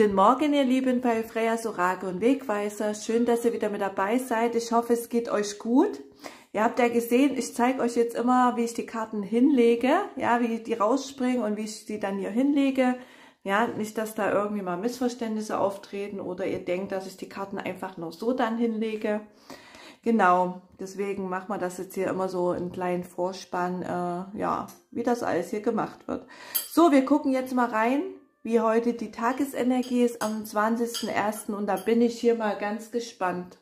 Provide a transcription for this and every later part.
Guten Morgen, ihr Lieben, bei Freyas Orakel und Wegweiser. Schön, dass ihr wieder mit dabei seid. Ich hoffe, es geht euch gut. Ihr habt ja gesehen, ich zeige euch jetzt immer, wie ich die Karten hinlege, ja, wie die rausspringen und wie ich die dann hier hinlege. Ja, nicht, dass da irgendwie mal Missverständnisse auftreten oder ihr denkt, dass ich die Karten einfach nur so dann hinlege. Genau, deswegen machen wir das jetzt hier immer so einen kleinen Vorspann, ja, wie das alles hier gemacht wird. So, wir gucken jetzt mal rein, wie heute die Tagesenergie ist am 20.01. und da bin ich hier mal ganz gespannt.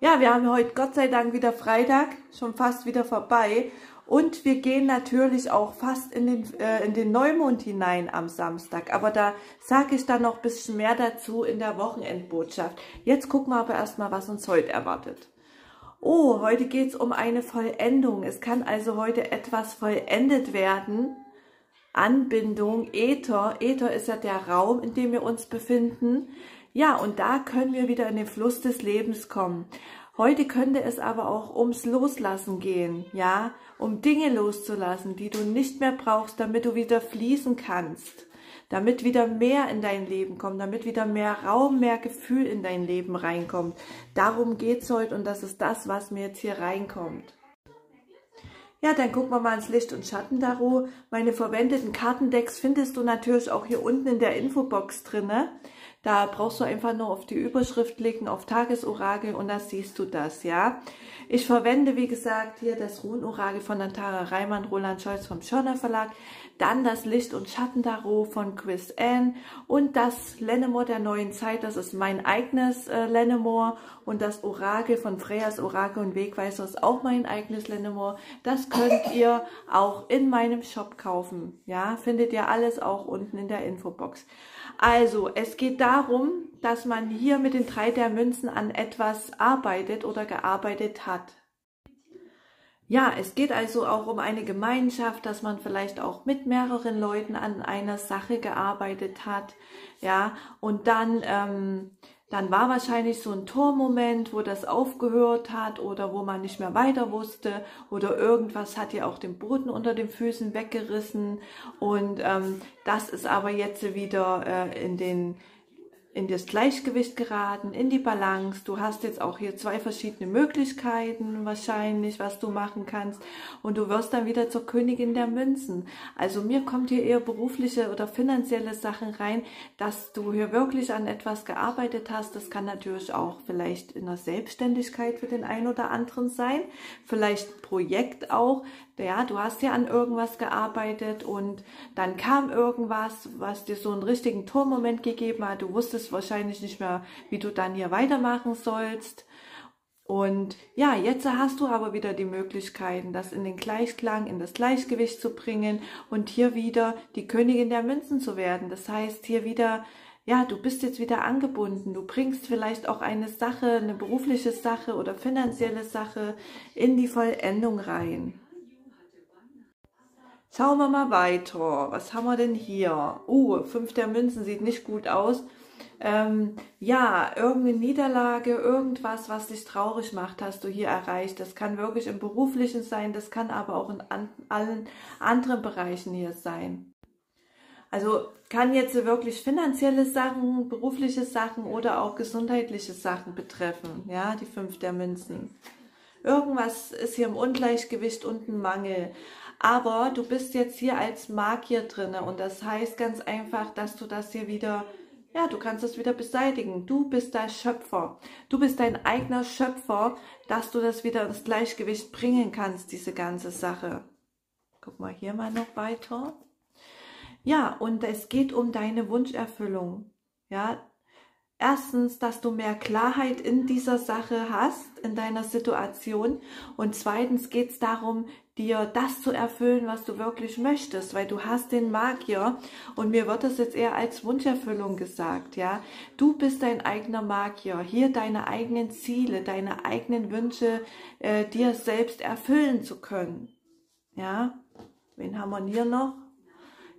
Ja, wir haben heute Gott sei Dank wieder Freitag, schon fast wieder vorbei und wir gehen natürlich auch fast in den Neumond hinein am Samstag, aber da sage ich dann noch ein bisschen mehr dazu in der Wochenendbotschaft. Jetzt gucken wir aber erstmal, was uns heute erwartet. Oh, heute geht es um eine Vollendung, es kann also heute etwas vollendet werden. Anbindung, Äther. Äther ist ja der Raum, in dem wir uns befinden. Ja, und da können wir wieder in den Fluss des Lebens kommen. Heute könnte es aber auch ums Loslassen gehen, ja, um Dinge loszulassen, die du nicht mehr brauchst, damit du wieder fließen kannst, damit wieder mehr in dein Leben kommt, damit wieder mehr Raum, mehr Gefühl in dein Leben reinkommt. Darum geht's heute und das ist das, was mir jetzt hier reinkommt. Ja, dann gucken wir mal ins Licht und Schatten Tarot. Meine verwendeten Kartendecks findest du natürlich auch hier unten in der Infobox drinne. Da brauchst du einfach nur auf die Überschrift klicken, auf Tagesorakel und da siehst du das, ja. Ich verwende, wie gesagt, hier das Runenorakel von Antara Reimann, Roland Scholz vom Schirner Verlag, dann das Licht und Schatten Tarot von Chris Anne und das Lennemore der neuen Zeit, das ist mein eigenes Lennemore und das Orakel von Freyas Orakel und Wegweiser ist auch mein eigenes Lennemore. Das könnt ihr auch in meinem Shop kaufen, ja, findet ihr alles auch unten in der Infobox. Also, es geht darum, dass man hier mit den drei der Münzen an etwas arbeitet oder gearbeitet hat. Ja, es geht also auch um eine Gemeinschaft, dass man vielleicht auch mit mehreren Leuten an einer Sache gearbeitet hat. Ja, und dann war wahrscheinlich so ein Tormoment, wo das aufgehört hat oder wo man nicht mehr weiter wusste oder irgendwas hat ja auch den Boden unter den Füßen weggerissen und das ist aber jetzt wieder in das Gleichgewicht geraten, in die Balance. Du hast jetzt auch hier zwei verschiedene Möglichkeiten wahrscheinlich, was du machen kannst. Und du wirst dann wieder zur Königin der Münzen. Also mir kommt hier eher berufliche oder finanzielle Sachen rein, dass du hier wirklich an etwas gearbeitet hast. Das kann natürlich auch vielleicht in der Selbstständigkeit für den einen oder anderen sein. Vielleicht ein Projekt auch. Ja, du hast ja an irgendwas gearbeitet und dann kam irgendwas, was dir so einen richtigen Tormoment gegeben hat. Du wusstest wahrscheinlich nicht mehr, wie du dann hier weitermachen sollst. Und ja, jetzt hast du aber wieder die Möglichkeiten, das in den Gleichklang, in das Gleichgewicht zu bringen und hier wieder die Königin der Münzen zu werden. Das heißt, hier wieder, ja, du bist jetzt wieder angebunden. Du bringst vielleicht auch eine Sache, eine berufliche Sache oder finanzielle Sache in die Vollendung rein. Schauen wir mal weiter. Was haben wir denn hier? Fünf der Münzen sieht nicht gut aus. Ja, irgendeine Niederlage, irgendwas, was dich traurig macht, hast du hier erreicht. Das kann wirklich im Beruflichen sein, das kann aber auch in allen anderen Bereichen hier sein. Also kann jetzt wirklich finanzielle Sachen, berufliche Sachen oder auch gesundheitliche Sachen betreffen, ja, die Fünf der Münzen. Irgendwas ist hier im Ungleichgewicht und ein Mangel. Aber du bist jetzt hier als Magier drin und das heißt ganz einfach, dass du das hier wieder... Ja, du kannst das wieder beseitigen. Du bist der Schöpfer. Du bist dein eigener Schöpfer, dass du das wieder ins Gleichgewicht bringen kannst, diese ganze Sache. Guck mal hier mal noch weiter. Ja, und es geht um deine Wunscherfüllung. Ja, erstens, dass du mehr Klarheit in dieser Sache hast, in deiner Situation. Und zweitens geht es darum, dir das zu erfüllen, was du wirklich möchtest, weil du hast den Magier und mir wird das jetzt eher als Wunscherfüllung gesagt, ja. Du bist dein eigener Magier, hier deine eigenen Ziele, deine eigenen Wünsche dir selbst erfüllen zu können, ja. Wen haben wir hier noch?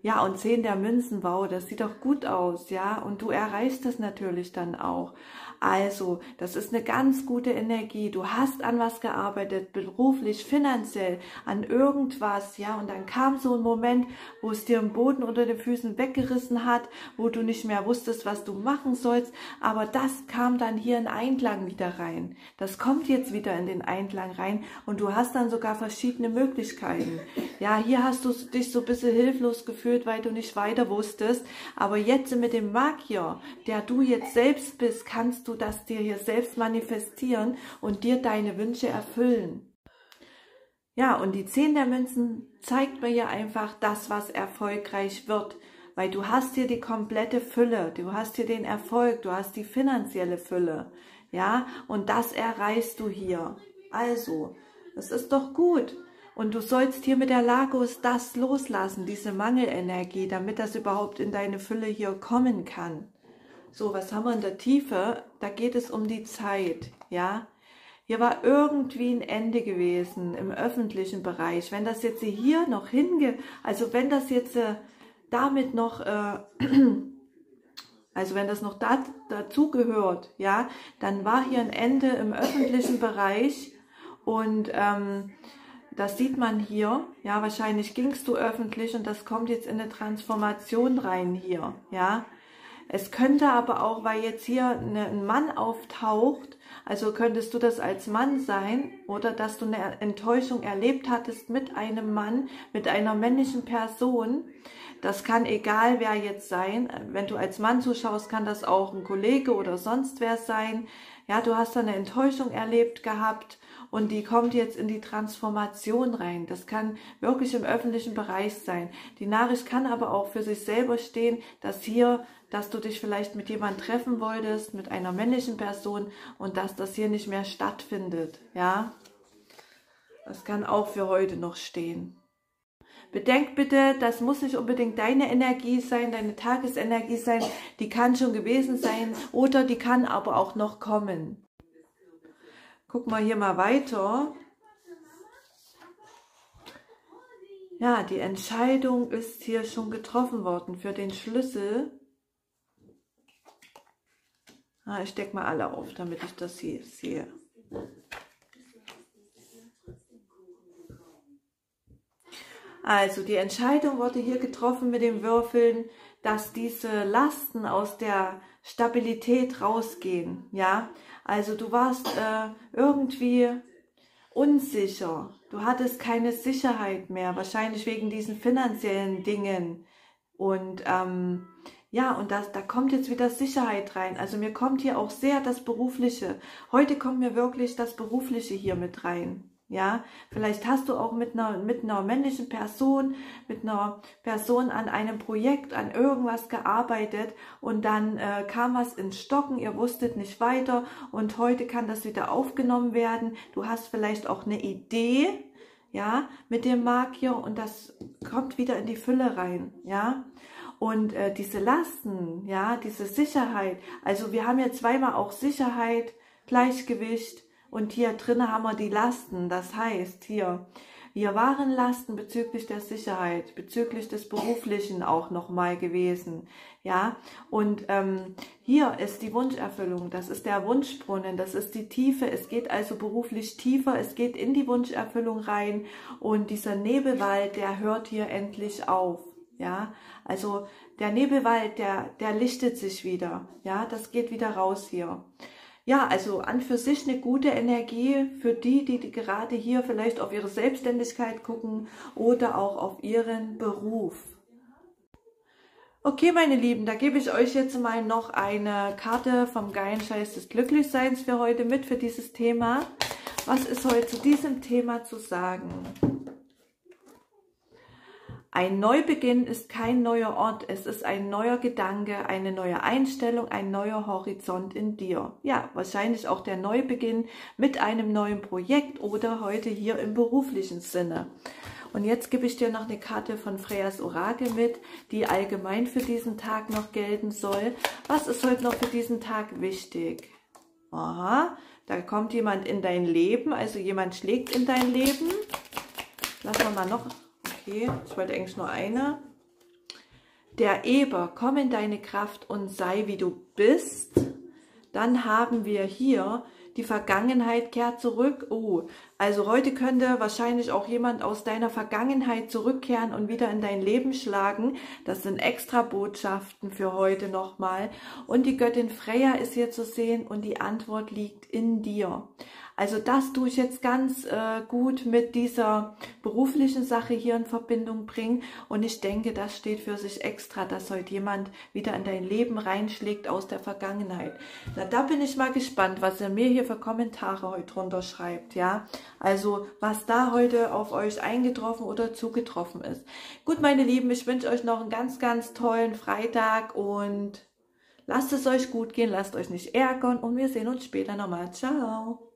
Ja, und 10 der Münzen, wow, das sieht doch gut aus, ja, und du erreichst es natürlich dann auch. Also, das ist eine ganz gute Energie, du hast an was gearbeitet, beruflich, finanziell, an irgendwas, ja, und dann kam so ein Moment, wo es dir den Boden unter den Füßen weggerissen hat, wo du nicht mehr wusstest, was du machen sollst, aber das kam dann hier in Einklang wieder rein. Das kommt jetzt wieder in den Einklang rein und du hast dann sogar verschiedene Möglichkeiten. Ja, hier hast du dich so ein bisschen hilflos gefühlt, weil du nicht weiter wusstest, aber jetzt mit dem Magier, der du jetzt selbst bist, kannst du das dir hier selbst manifestieren und dir deine Wünsche erfüllen. Ja, und die 10 der Münzen zeigt mir ja einfach das, was erfolgreich wird, weil du hast hier die komplette Fülle, du hast hier den Erfolg, du hast die finanzielle Fülle, ja, und das erreichst du hier. Also, das ist doch gut. Und du sollst hier mit der Lagos das loslassen, diese Mangelenergie, damit das überhaupt in deine Fülle hier kommen kann. So, was haben wir in der Tiefe? Da geht es um die Zeit, ja. Hier war irgendwie ein Ende gewesen im öffentlichen Bereich. Wenn das jetzt hier noch dazu gehört, ja, dann war hier ein Ende im öffentlichen Bereich und das sieht man hier, ja, wahrscheinlich gingst du öffentlich und das kommt jetzt in eine Transformation rein hier, ja. Es könnte aber auch, weil jetzt hier ein Mann auftaucht, also könntest du das als Mann sein oder dass du eine Enttäuschung erlebt hattest mit einem Mann, mit einer männlichen Person. Das kann egal wer jetzt sein, wenn du als Mann zuschaust, kann das auch ein Kollege oder sonst wer sein. Ja, du hast da eine Enttäuschung erlebt gehabt. Und die kommt jetzt in die Transformation rein. Das kann wirklich im öffentlichen Bereich sein. Die Nachricht kann aber auch für sich selber stehen, dass du dich vielleicht mit jemandem treffen wolltest, mit einer männlichen Person und dass das hier nicht mehr stattfindet. Ja, das kann auch für heute noch stehen. Bedenk bitte, das muss nicht unbedingt deine Energie sein, deine Tagesenergie sein. Die kann schon gewesen sein oder die kann aber auch noch kommen. Gucken wir hier mal weiter. Ja, die Entscheidung ist hier schon getroffen worden für den Schlüssel. Ah, ich decke mal alle auf, damit ich das hier sehe. Also die Entscheidung wurde hier getroffen mit den Würfeln, dass diese Lasten aus der Stabilität rausgehen, ja, also du warst irgendwie unsicher, du hattest keine Sicherheit mehr, wahrscheinlich wegen diesen finanziellen Dingen und ja, und da kommt jetzt wieder Sicherheit rein, also mir kommt hier auch sehr das Berufliche, heute kommt mir wirklich das Berufliche hier mit rein. Ja, vielleicht hast du auch mit einer männlichen Person, an einem Projekt, an irgendwas gearbeitet und dann kam was ins Stocken, ihr wusstet nicht weiter und heute kann das wieder aufgenommen werden. Du hast vielleicht auch eine Idee, ja, mit dem Magier und das kommt wieder in die Fülle rein, ja. Und diese Lasten, ja, diese Sicherheit, also wir haben ja zweimal auch Sicherheit, Gleichgewicht, und hier drinnen haben wir die Lasten, das heißt hier waren Lasten bezüglich der Sicherheit, bezüglich des Beruflichen auch nochmal gewesen. Ja, und hier ist die Wunscherfüllung, das ist der Wunschbrunnen, das ist die Tiefe, es geht also beruflich tiefer, es geht in die Wunscherfüllung rein und dieser Nebelwald, der hört hier endlich auf. Ja, also der Nebelwald, der lichtet sich wieder, ja, das geht wieder raus hier. Ja, also an für sich eine gute Energie für die gerade hier vielleicht auf ihre Selbstständigkeit gucken oder auch auf ihren Beruf. Okay, meine Lieben, da gebe ich euch jetzt mal noch eine Karte vom geilen Scheiß des Glücklichseins für heute mit, für dieses Thema. Was ist heute zu diesem Thema zu sagen? Ein Neubeginn ist kein neuer Ort, es ist ein neuer Gedanke, eine neue Einstellung, ein neuer Horizont in dir. Ja, wahrscheinlich auch der Neubeginn mit einem neuen Projekt oder heute hier im beruflichen Sinne. Und jetzt gebe ich dir noch eine Karte von Freyas Orakel mit, die allgemein für diesen Tag noch gelten soll. Was ist heute noch für diesen Tag wichtig? Aha, da kommt jemand in dein Leben, also jemand schlägt in dein Leben. Lassen wir mal noch... Okay, ich wollte eigentlich nur eine. Der Eber, komm in deine Kraft und sei wie du bist. Dann haben wir hier die Vergangenheit kehrt zurück. Oh, also heute könnte wahrscheinlich auch jemand aus deiner Vergangenheit zurückkehren und wieder in dein Leben schlagen. Das sind extra Botschaften für heute nochmal. Und die Göttin Freya ist hier zu sehen und die Antwort liegt in dir. Also das tue ich jetzt ganz gut mit dieser beruflichen Sache hier in Verbindung bringen. Und ich denke, das steht für sich extra, dass heute jemand wieder in dein Leben reinschlägt aus der Vergangenheit. Na, da bin ich mal gespannt, was ihr mir hier für Kommentare heute drunter schreibt, ja. Also was da heute auf euch eingetroffen oder zugetroffen ist. Gut, meine Lieben, ich wünsche euch noch einen ganz, ganz tollen Freitag und lasst es euch gut gehen, lasst euch nicht ärgern und wir sehen uns später nochmal. Ciao!